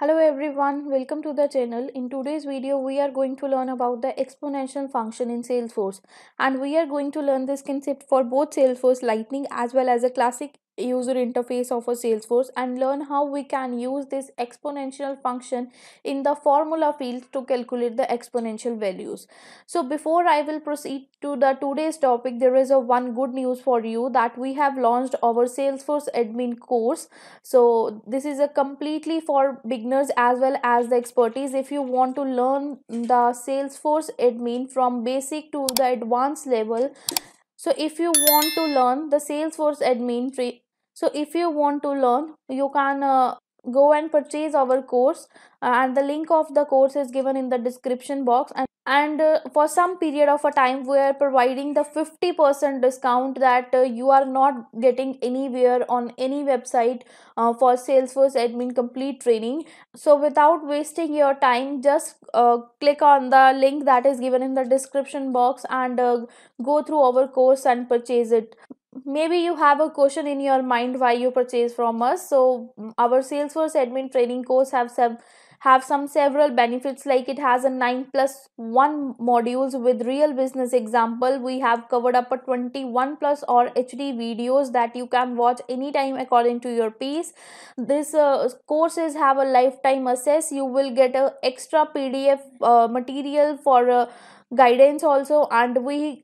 Hello everyone, welcome to the channel. In today's video we are going to learn about the exponential function in Salesforce, and we are going to learn this concept for both Salesforce Lightning as well as a classic user interface of a Salesforce, and learn how we can use this exponential function in the formula field to calculate the exponential values. So before I will proceed to the today's topic, there is one good news for you that we have launched our Salesforce admin course. So this is a completely for beginners as well as the expertise. If you want to learn the Salesforce admin from basic to the advanced level, so if you want to learn the Salesforce admin you can go and purchase our course, and the link of the course is given in the description box, and for some period of a time we are providing the 50% discount that you are not getting anywhere on any website for Salesforce admin complete training. So without wasting your time, just click on the link that is given in the description box and go through our course and purchase it. Maybe you have a question in your mind why you purchase from us. So our Salesforce admin training course have several benefits, like it has a 9+1 modules with real business example. We have covered up a 21+ or HD videos that you can watch anytime according to your pace. This courses have a lifetime access. You will get a extra PDF material for guidance also, and we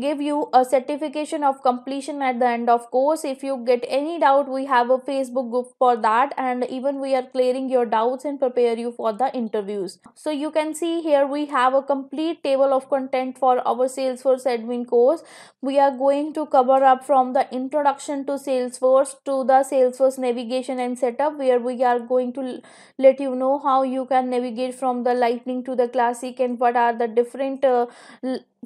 give you a certification of completion at the end of course. If you get any doubt, we have a Facebook group for that, and even we are clearing your doubts and prepare you for the interviews. So you can see here we have a complete table of content for our Salesforce admin course. We are going to cover up from the introduction to Salesforce to the Salesforce navigation and setup, where we are going to let you know how you can navigate from the Lightning to the Classic and what are the different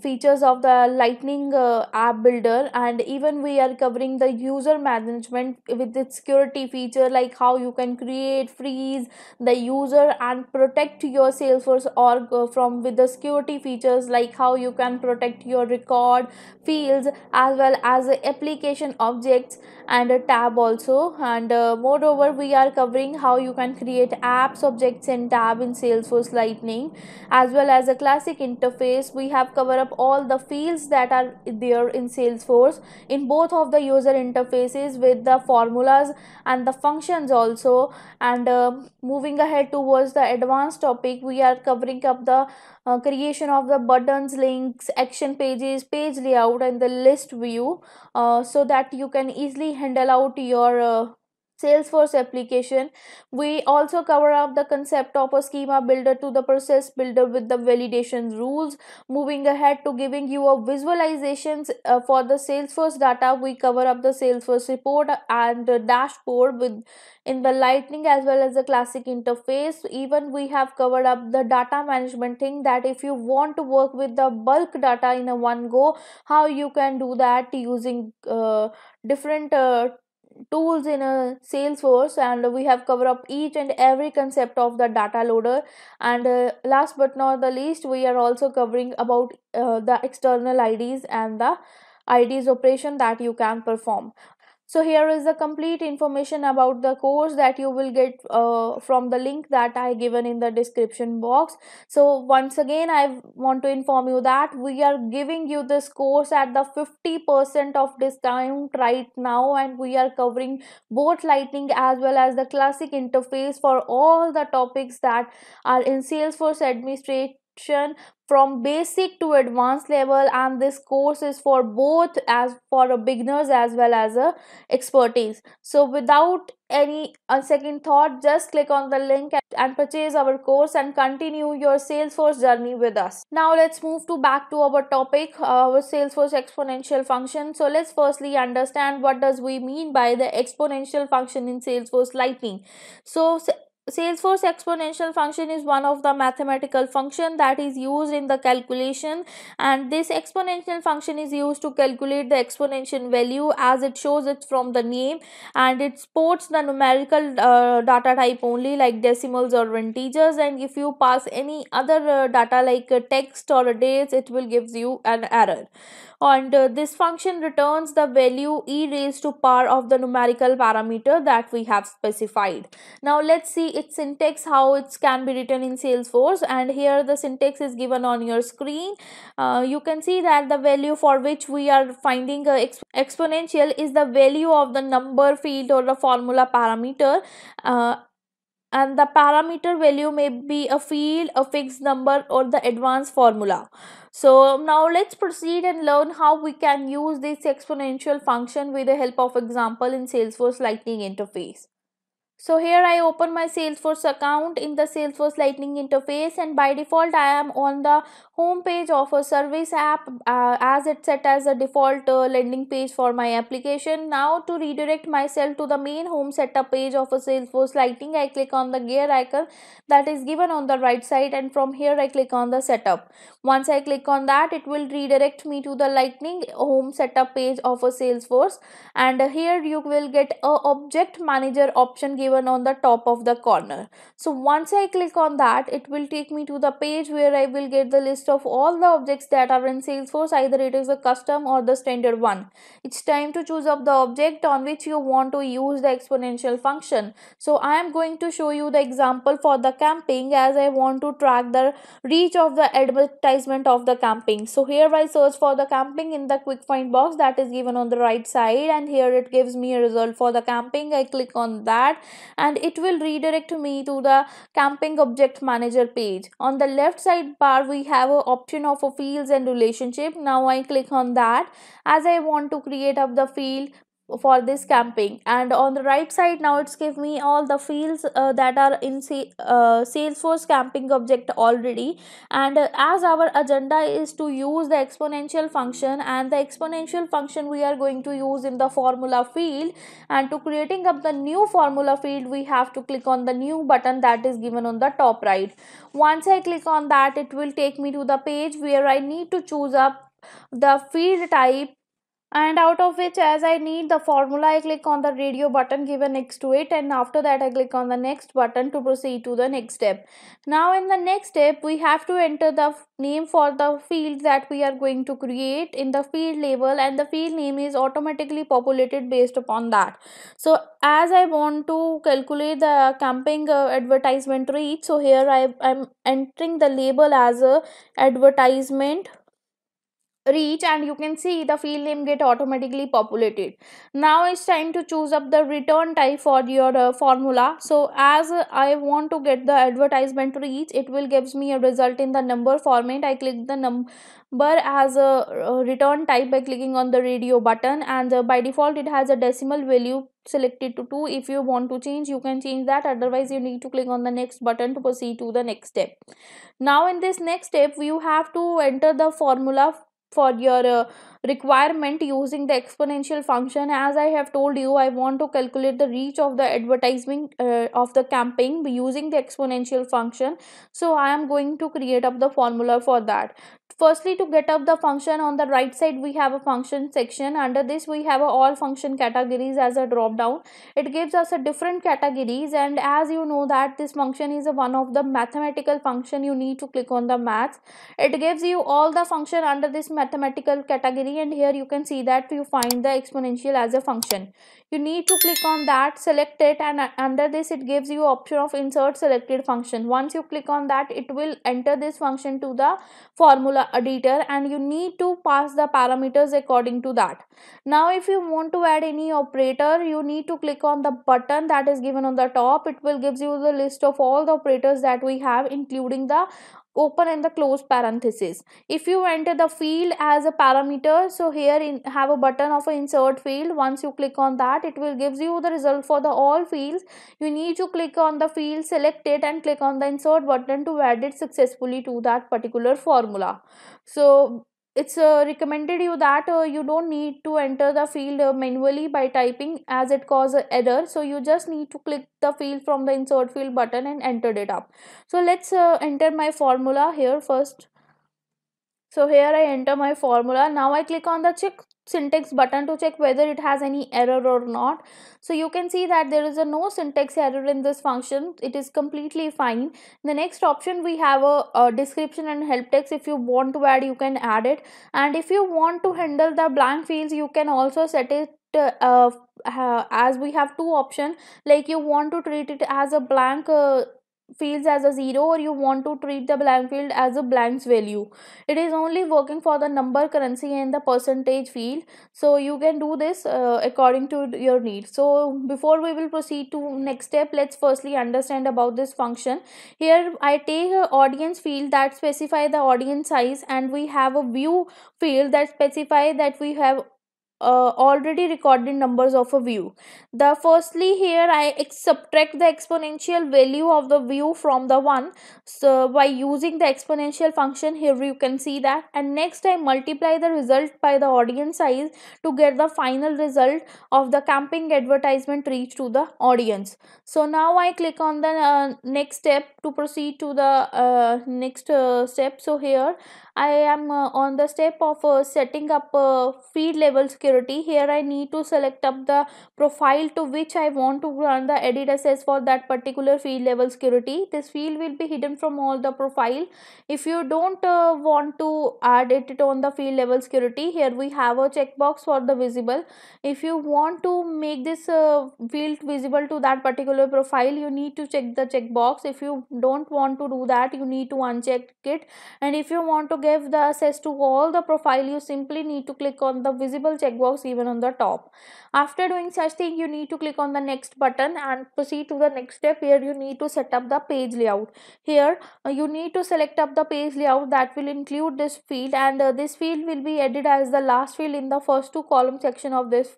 features of the Lightning app builder. And even we are covering the user management with its security feature, like how you can create, freeze the user and protect your Salesforce org with the security features, like how you can protect your record, fields, as well as application objects and a tab also. And moreover, we are covering how you can create apps, objects and tab in Salesforce Lightning as well as a classic interface. We have covered up all the fields that are there in Salesforce in both of the user interfaces with the formulas and the functions also. And moving ahead towards the advanced topic, we are covering up the creation of the buttons, links, action pages, page layout and the list view, so that you can easily handle out your Salesforce application. We also cover up the concept of a schema builder to the process builder with the validation rules. Moving ahead to giving you a visualizations for the Salesforce data, we cover up the Salesforce report and dashboard with in the Lightning as well as the Classic interface. Even we have covered up the data management thing, that if you want to work with the bulk data in a one go, how you can do that using different tools in a Salesforce. And we have covered up each and every concept of the data loader. And last but not the least, we are also covering about the external IDs and the IDs operation that you can perform. So here is the complete information about the course that you will get from the link that I given in the description box. So once again, I want to inform you that we are giving you this course at the 50% of discount right now, and we are covering both Lightning as well as the Classic interface for all the topics that are in Salesforce administration from basic to advanced level. And this course is for both, as for a beginners as well as a expertise. So without any second thought, just click on the link and purchase our course and continue your Salesforce journey with us. Now let's move to back to our topic, our Salesforce exponential function. So let's firstly understand what does we mean by the exponential function in Salesforce Lightning. So Salesforce exponential function is one of the mathematical function that is used in the calculation, and this exponential function is used to calculate the exponential value as it shows it from the name, and it supports the numerical data type only, like decimals or integers. And if you pass any other data like a text or a date, it will give you an error. and this function returns the value e raised to power of the numerical parameter that we have specified. Now let's see its syntax, how it can be written in Salesforce, and here the syntax is given on your screen. You can see that the value for which we are finding a exponential is the value of the number field or the formula parameter, and the parameter value may be a field, a fixed number, or the advanced formula. So now let's proceed and learn how we can use this exponential function with the help of example in Salesforce Lightning interface. So here I open my Salesforce account in the Salesforce Lightning interface, and by default I am on the home page of a service app as it's set as a default landing page for my application. Now to redirect myself to the main home setup page of a Salesforce Lightning, I click on the gear icon that is given on the right side, and from here I click on the setup. Once I click on that, it will redirect me to the Lightning home setup page of a Salesforce, and here you will get a object manager option given on the top of the corner. So once I click on that, it will take me to the page where I will get the list of all the objects that are in Salesforce, either it is a custom or the standard one. It's time to choose up the object on which you want to use the exponential function. So I am going to show you the example for the camping, as I want to track the reach of the advertisement of the camping. So here I search for the camping in the quick find box that is given on the right side, and here it gives me a result for the camping. I click on that and it will redirect me to the camping object manager page. On the left sidebar we have an option of a fields and relationship. Now I click on that as I want to create up the field for this camping, and on the right side now it's give me all the fields that are in Salesforce camping object already, and as our agenda is to use the exponential function, and the exponential function we are going to use in the formula field, and to creating up the new formula field we have to click on the new button that is given on the top right. Once I click on that, it will take me to the page where I need to choose up the field type, and out of which as I need the formula, I click on the radio button given next to it, and after that I click on the next button to proceed to the next step. Now in the next step we have to enter the name for the field that we are going to create in the field label, and the field name is automatically populated based upon that. So as I want to calculate the camping advertisement reach, so here I am entering the label as a advertisement reach, and you can see the field name get automatically populated. Now it's time to choose up the return type for your formula. So as I want to get the advertisement reach, it will gives me a result in the number format. I click the number as a return type by clicking on the radio button, and by default it has a decimal value selected to 2. If you want to change, you can change that, otherwise you need to click on the next button to proceed to the next step. Now in this next step you have to enter the formula for your requirement using the exponential function. As I have told you, I want to calculate the reach of the advertising of the camping using the exponential function, so I am going to create up the formula for that. Firstly, to get up the function, on the right side we have a function section. Under this we have a all function categories as a drop down. It gives us a different categories, and as you know that this function is a one of the mathematical function, you need to click on the maths. It gives you all the function under this mathematical category, and here you can see that you find the exponential as a function. You need to click on that, select it, and under this it gives you option of insert selected function. Once you click on that, it will enter this function to the formula editor, and you need to pass the parameters according to that. Now if you want to add any operator, you need to click on the button that is given on the top. It will gives you the list of all the operators that we have, including the open and the close parenthesis. If you enter the field as a parameter, so here have a button of insert field. Once you click on that, it will gives you the result for the all fields. You need to click on the field, select it, and click on the insert button to add it successfully to that particular formula. So it's recommended you that you don't need to enter the field manually by typing, as it causes error. So you just need to click the field from the insert field button and enter it up. So let's enter my formula here first. So here I enter my formula. Now I click on the syntax button to check whether it has any error or not. So you can see that there is a no syntax error in this function. It is completely fine. The next option, we have a description and help text. If you want to add, you can add it. And if you want to handle the blank fields, you can also set it as we have two options, like you want to treat it as a blank fields as a 0, or you want to treat the blank field as a blanks value. It is only working for the number, currency and the percentage field, so you can do this according to your need. So before we will proceed to next step, let's firstly understand about this function. Here I take an audience field that specify the audience size, and we have a view field that specify that we have already recorded numbers of a view. The firstly here I subtract the exponential value of the view from the one, so by using the exponential function here you can see that. And next I multiply the result by the audience size to get the final result of the camping advertisement reach to the audience. So now I click on the next step to proceed to the next step. So here I am on the step of setting up feed level security. Here I need to select up the profile to which I want to run the edit access for that particular feed level security. This field will be hidden from all the profile. If you don't want to add it on the feed level security, here we have a checkbox for the visible. If you want to make this field visible to that particular profile, you need to check the checkbox. If you don't want to do that, you need to uncheck it. And if you want to get the access to all the profile, you simply need to click on the visible checkbox even on the top. After doing such thing, you need to click on the next button and proceed to the next step. Here you need to set up the page layout. Here you need to select up the page layout that will include this field, and this field will be added as the last field in the first two column section of this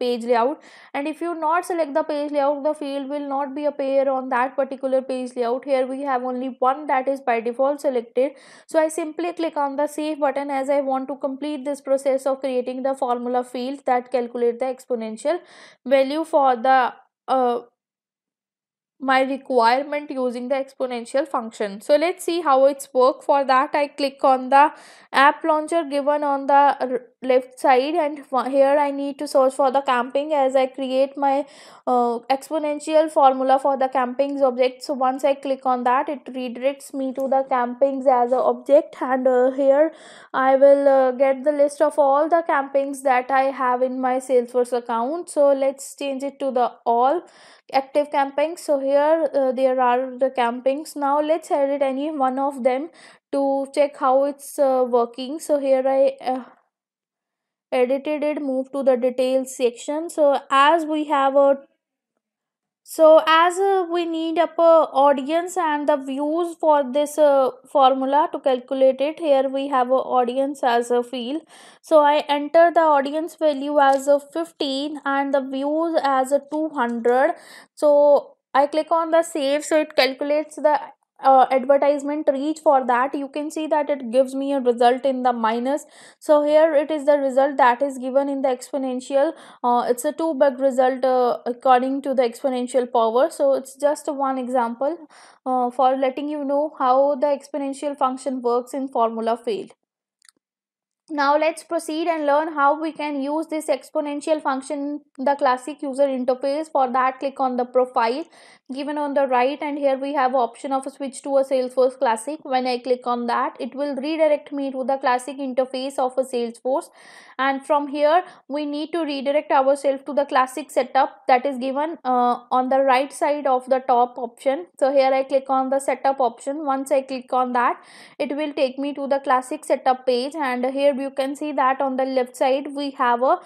page layout. And if you not select the page layout, the field will not be appear on that particular page layout. Here we have only one that is by default selected, so I simply click on the save button as I want to complete this process of creating the formula field that calculate the exponential value for the my requirement using the exponential function. So let's see how it's work. For that I click on the app launcher given on the left side, and here I need to search for the camping as I create my exponential formula for the campings object. So once I click on that, it redirects me to the campings as an object, and here I will get the list of all the campings that I have in my Salesforce account. So let's change it to the all active campings. So here there are the campings. Now let's edit any one of them to check how it's working. So here I edited it, move to the details section. So as we have a we need up audience and the views for this formula to calculate it. Here we have audience as a field. So I enter the audience value as a 15 and the views as a 200. So I click on the save, so it calculates the advertisement reach for that. You can see that it gives me a result in the minus. So here it is the result that is given in the exponential. It's a 2-bug result according to the exponential power. So it's just one example for letting you know how the exponential function works in formula field. Now let's proceed and learn how we can use this exponential function in the classic user interface. For that, click on the profile given on the right, and here we have option of a switch to a Salesforce Classic. When I click on that, it will redirect me to the classic interface of a Salesforce, and from here we need to redirect ourselves to the classic setup that is given on the right side of the top option. So here I click on the setup option. Once I click on that, it will take me to the classic setup page, and here you can see that on the left side we have a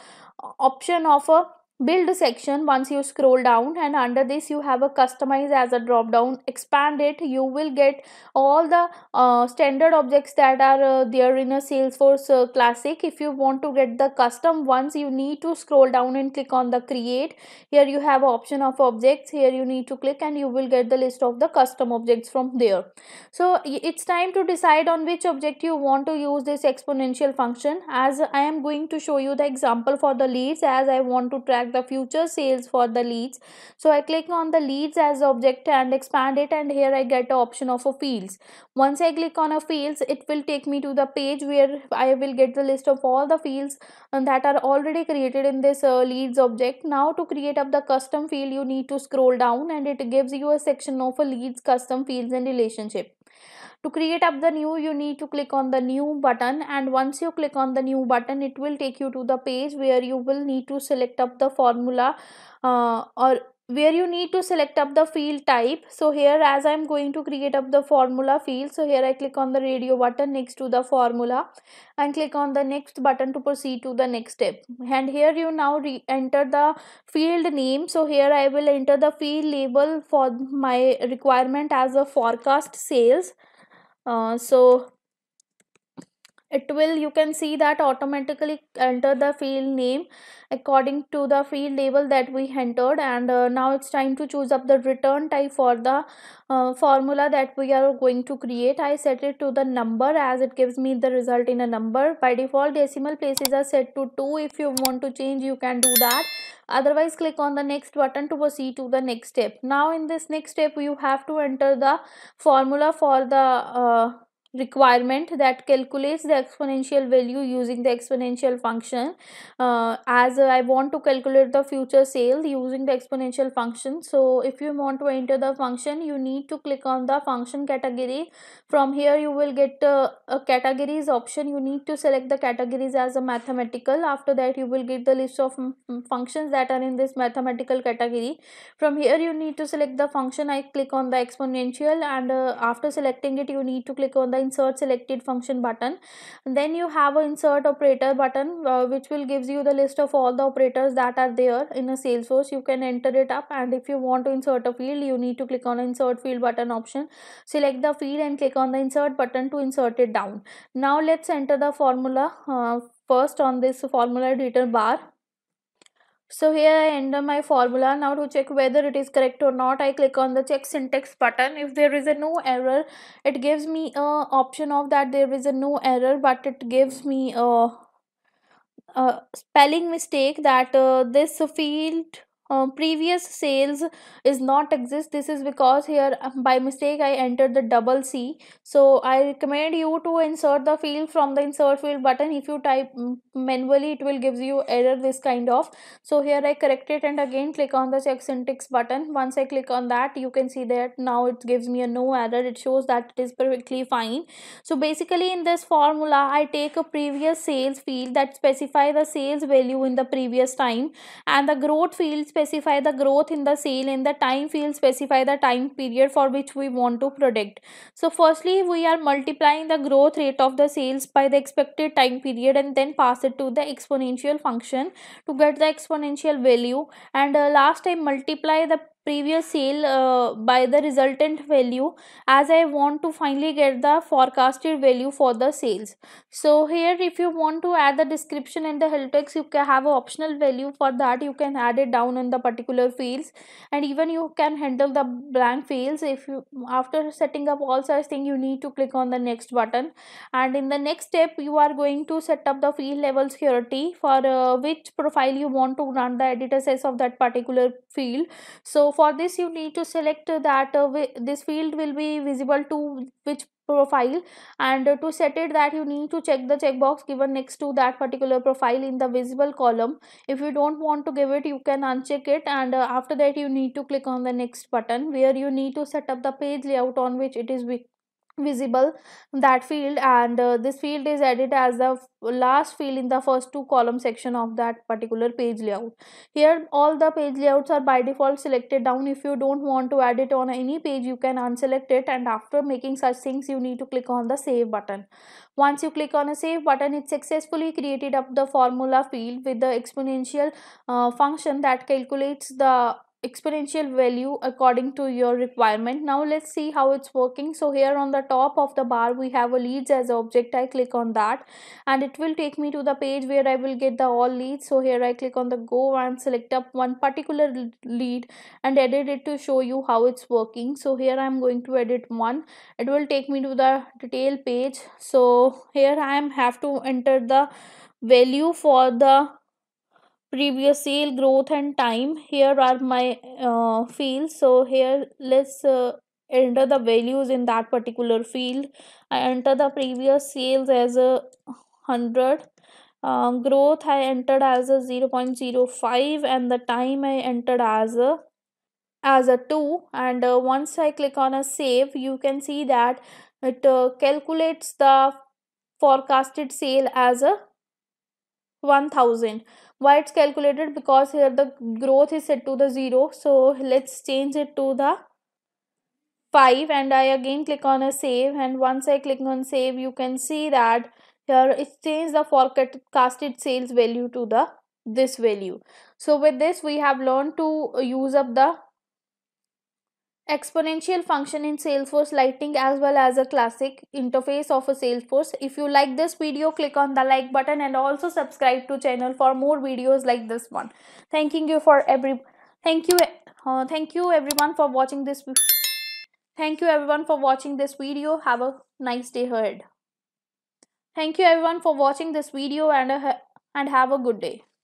option of a build section. Once you scroll down, and under this you have a customize as a drop down. Expand it, you will get all the standard objects that are there in a Salesforce Classic. If you want to get the custom ones, you need to scroll down and click on the create. Here you have option of objects. Here you need to click and you will get the list of the custom objects from there. So it's time to decide on which object you want to use this exponential function. As I am going to show you the example for the leads, as I want to track extract the future sales for the leads. So I click on the leads as object and expand it, and here I get the option of a fields. Once I click on a fields, it will take me to the page where I will get the list of all the fields that are already created in this leads object. Now to create up the custom field, you need to scroll down and it gives you a section of a leads, custom fields and relationship. To create up the new, you need to click on the new button, and once you click on the new button, it will take you to the page where you will need to select up the formula or where you need to select up the field type. So here, as I am going to create up the formula field, so here I click on the radio button next to the formula and click on the next button to proceed to the next step. And here you now re-enter the field name. So here I will enter the field label for my requirement as a forecast sales. So it will, you can see that automatically enter the field name according to the field label that we entered. And now it's time to choose up the return type for the formula that we are going to create. I set it to the number as it gives me the result in a number. By default, decimal places are set to 2. If you want to change, you can do that. Otherwise, click on the next button to proceed to the next step. Now in this next step, you have to enter the formula for the requirement that calculates the exponential value using the exponential function. As I want to calculate the future sale using the exponential function, so if you want to enter the function, you need to click on the function category. From here you will get a categories option. You need to select the categories as a mathematical. After that, you will get the list of functions that are in this mathematical category. From here you need to select the function. I click on the exponential, and after selecting it, you need to click on the insert selected function button. And then you have an insert operator button which will gives you the list of all the operators that are there in a Salesforce. You can enter it up, and if you want to insert a field, you need to click on insert field button option, select the field and click on the insert button to insert it down. Now let's enter the formula first on this formula editor bar. So here I enter my formula. Now to check whether it is correct or not, I click on the check syntax button. If there is a no error, it gives me a option of that there is a no error, but it gives me a spelling mistake that this field previous sales is not exist. This is because here by mistake I entered the double C. So I recommend you to insert the field from the insert field button. If you type manually, it will gives you error this kind of. So here I correct it and again click on the check syntax button. Once I click on that, you can see that now it gives me a no error. It shows that it is perfectly fine. So basically in this formula, I take a previous sales field that specify the sales value in the previous time, and the growth field specify the growth in the sale, and the time field specify the time period for which we want to predict. So firstly, we are multiplying the growth rate of the sales by the expected time period and then pass it to the exponential function to get the exponential value. And last time, multiply the previous sale by the resultant value, as I want to finally get the forecasted value for the sales. So here, if you want to add the description and the help text, you can have an optional value for that. You can add it down in the particular fields, and even you can handle the blank fields. If you, after setting up all such thing, you need to click on the next button, and in the next step you are going to set up the field level security for which profile you want to run the editor size of that particular field. So for this, you need to select that this field will be visible to which profile, and to set it that you need to check the checkbox given next to that particular profile in the visible column. If you don't want to give it, you can uncheck it, and after that you need to click on the next button, where you need to set up the page layout on which it is visible that field. And this field is added as the last field in the first two column section of that particular page layout. Here all the page layouts are by default selected down. If you don't want to add it on any page, you can unselect it, and after making such things, you need to click on the save button. Once you click on a save button, it successfully created up the formula field with the exponential function that calculates the exponential value according to your requirement. Now let's see how it's working. So here on the top of the bar, we have a leads as object. I click on that, and it will take me to the page where I will get the all leads. So here I click on the go and select up one particular lead and edit it to show you how it's working. So here I'm going to edit one. It will take me to the detail page. So here I have to enter the value for the previous sale, growth and time. Here are my fields. So here let's enter the values in that particular field. I enter the previous sales as a 100. Growth I entered as a 0.05 and the time I entered as a 2, and once I click on a save, you can see that it calculates the forecasted sale as a 1000. Why it's calculated? Because here the growth is set to the 0, so let's change it to the 5, and I again click on a save, and once I click on save, you can see that here it changed the forecasted sales value to this value. So with this, we have learned to use up the exponential function in Salesforce Lightning as well as a classic interface of a Salesforce. If you like this video, click on the like button and also subscribe to channel for more videos like this one. Thank you everyone for watching this video. Have a nice day ahead. Thank you everyone for watching this video and have a good day.